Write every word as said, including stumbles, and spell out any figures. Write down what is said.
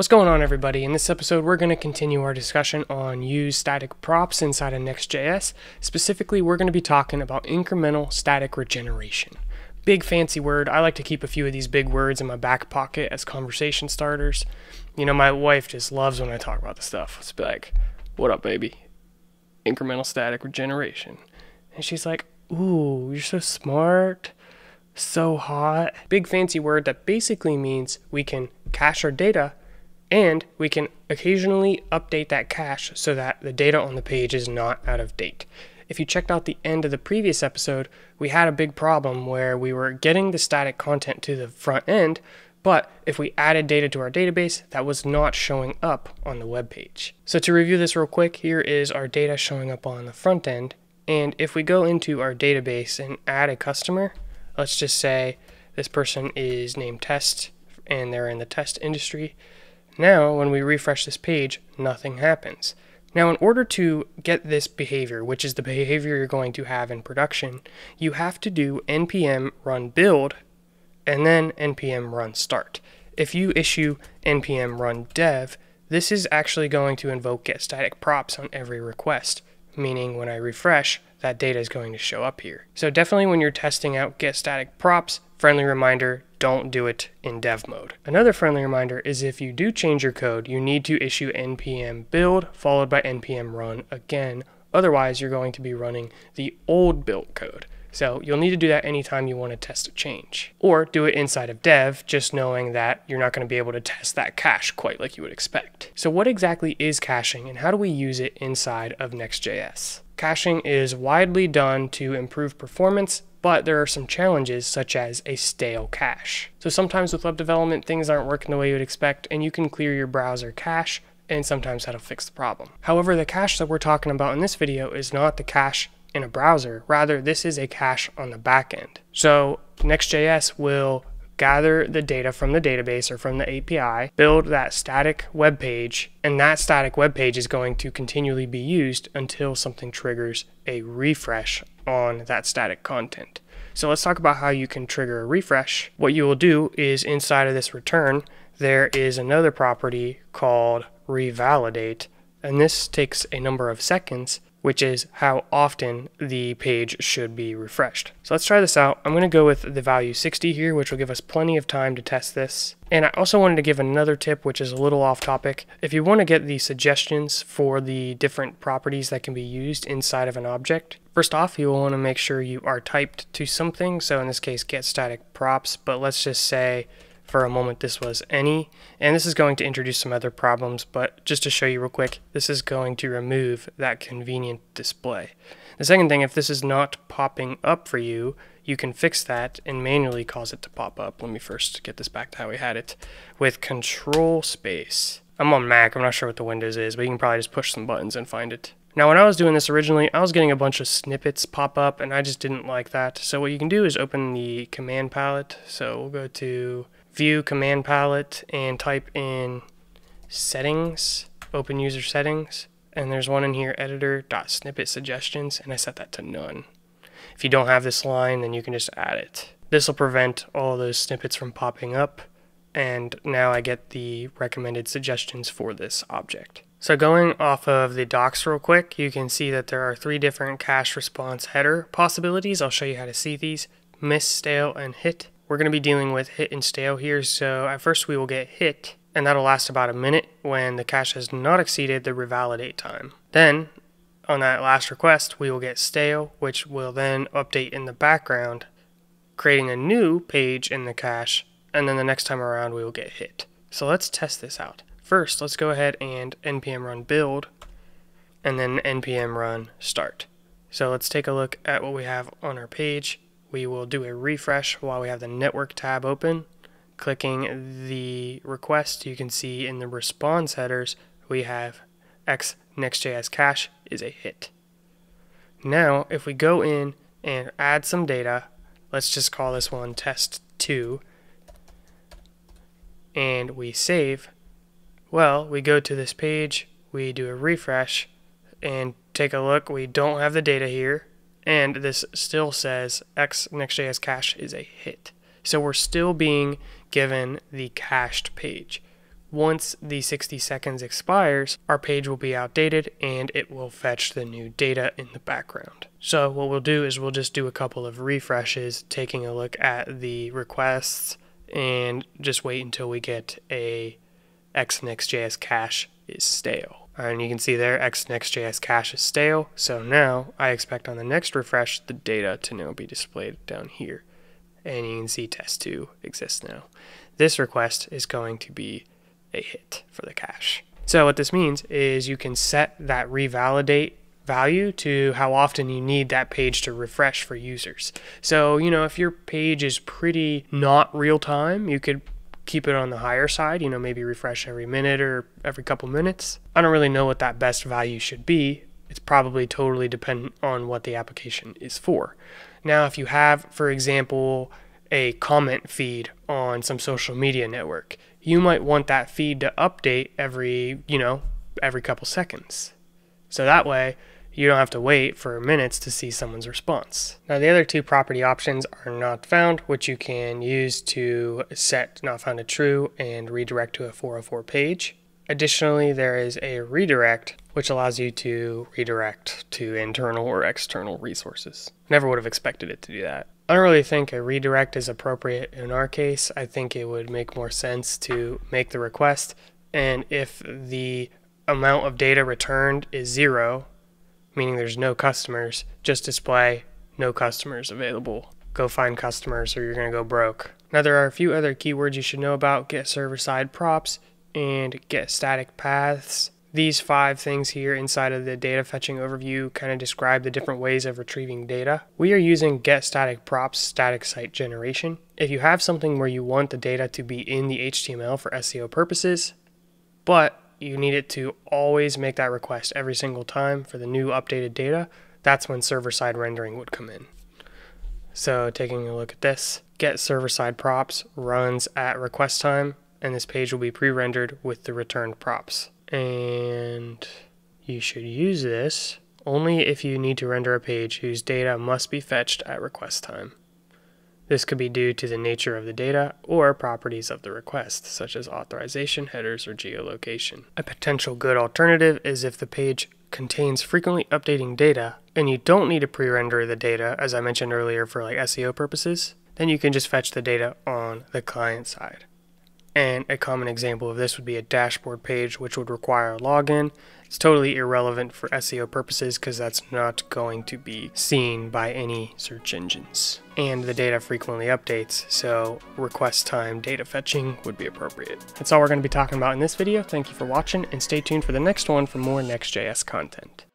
What's going on, everybody? In this episode, we're going to continue our discussion on use static props inside of Next.js. Specifically, we're going to be talking about incremental static regeneration. Big fancy word. I like to keep a few of these big words in my back pocket as conversation starters. You know, my wife just loves when I talk about this stuff. It's like, what up, baby? Incremental static regeneration. And she's like, ooh, you're so smart. So hot. Big fancy word that basically means we can cache our data and we can occasionally update that cache so that the data on the page is not out of date. If you checked out the end of the previous episode, we had a big problem where we were getting the static content to the front end, but if we added data to our database, that was not showing up on the web page. So to review this real quick, here is our data showing up on the front end. And if we go into our database and add a customer, let's just say this person is named test and they're in the test industry. Now, when we refresh this page, nothing happens. Now, in order to get this behavior, which is the behavior you're going to have in production, you have to do npm run build and then npm run start. If you issue npm run dev, this is actually going to invoke getStaticProps on every request, meaning when I refresh, that data is going to show up here. So definitely when you're testing out getStaticProps, friendly reminder, don't do it in dev mode. Another friendly reminder is if you do change your code, you need to issue npm build followed by npm run again. Otherwise, you're going to be running the old build code. So you'll need to do that anytime you want to test a change. Or do it inside of dev, just knowing that you're not going to be able to test that cache quite like you would expect. So what exactly is caching and how do we use it inside of Next.js? Caching is widely done to improve performance, but there are some challenges such as a stale cache. So sometimes with web development, things aren't working the way you would expect, and you can clear your browser cache, and sometimes that'll fix the problem. However, the cache that we're talking about in this video is not the cache in a browser. Rather, this is a cache on the back end. So Next.js will gather the data from the database or from the A P I, build that static web page, and that static web page is going to continually be used until something triggers a refresh on that static content. So let's talk about how you can trigger a refresh. What you will do is inside of this return, there is another property called revalidate, and this takes a number of seconds, which is how often the page should be refreshed. So let's try this out. I'm gonna go with the value sixty here, which will give us plenty of time to test this. And I also wanted to give another tip, which is a little off topic. If you wanna get the suggestions for the different properties that can be used inside of an object, first off, you will wanna make sure you are typed to something. So in this case, getStaticProps, but let's just say for a moment this was any, and this is going to introduce some other problems, but just to show you real quick, this is going to remove that convenient display. The second thing, if this is not popping up for you, you can fix that and manually cause it to pop up. Let me first get this back to how we had it with control space. I'm on Mac, I'm not sure what the Windows is, but you can probably just push some buttons and find it. Now, when I was doing this originally, I was getting a bunch of snippets pop up, and I just didn't like that. So what you can do is open the Command Palette. So we'll go to View Command Palette and type in settings, open user settings, and there's one in here, editor.snippet suggestions, and I set that to none. If you don't have this line, then you can just add it. This will prevent all those snippets from popping up, and now I get the recommended suggestions for this object. So going off of the docs real quick, you can see that there are three different cache response header possibilities. I'll show you how to see these: miss, stale, and hit. We're going to be dealing with hit and stale here, so at first we will get hit, and that'll last about a minute when the cache has not exceeded the revalidate time. Then, on that last request, we will get stale, which will then update in the background, creating a new page in the cache, and then the next time around we will get hit. So let's test this out. First, let's go ahead and npm run build, and then npm run start. So let's take a look at what we have on our page. We will do a refresh while we have the network tab open. Clicking the request, you can see in the response headers, we have x-nextjs cache is a hit. Now, if we go in and add some data, let's just call this one test two, and we save. Well, we go to this page, we do a refresh, and take a look, we don't have the data here. And this still says x-nextjs cache is a hit. So we're still being given the cached page. Once the sixty seconds expires, our page will be outdated and it will fetch the new data in the background. So what we'll do is we'll just do a couple of refreshes, taking a look at the requests, and just wait until we get a x-nextjs cache is stale. Alright, and you can see there x-nextjs cache is stale, so now I expect on the next refresh the data to now be displayed down here. And you can see test two exists now. This request is going to be a hit for the cache. So what this means is you can set that revalidate value to how often you need that page to refresh for users. So, you know, if your page is pretty not real time, you could keep it on the higher side, you know, maybe refresh every minute or every couple minutes. I don't really know what that best value should be. It's probably totally dependent on what the application is for. Now, if you have, for example, a comment feed on some social media network, you might want that feed to update every, you know, every couple seconds. So that way, you don't have to wait for minutes to see someone's response. Now, the other two property options are not found, which you can use to set not found to true and redirect to a four oh four page. Additionally, there is a redirect, which allows you to redirect to internal or external resources. Never would have expected it to do that. I don't really think a redirect is appropriate in our case. I think it would make more sense to make the request, and if the amount of data returned is zero, meaning there's no customers, just display no customers available. Go find customers or you're going to go broke. Now, there are a few other keywords you should know about: get server side props and get static paths. These five things here inside of the data fetching overview kind of describe the different ways of retrieving data. We are using get static props static site generation. If you have something where you want the data to be in the H T M L for S E O purposes, but you need it to always make that request every single time for the new updated data, that's when server-side rendering would come in. So taking a look at this, get server side props runs at request time, and this page will be pre-rendered with the returned props. And you should use this only if you need to render a page whose data must be fetched at request time. This could be due to the nature of the data or properties of the request, such as authorization, headers, or geolocation. A potential good alternative is if the page contains frequently updating data and you don't need to pre-render the data, as I mentioned earlier, for like S E O purposes, then you can just fetch the data on the client side. And a common example of this would be a dashboard page, which would require a login. It's totally irrelevant for S E O purposes because that's not going to be seen by any search engines. And the data frequently updates, so request time data fetching would be appropriate. That's all we're going to be talking about in this video. Thank you for watching, and stay tuned for the next one for more Next.js content.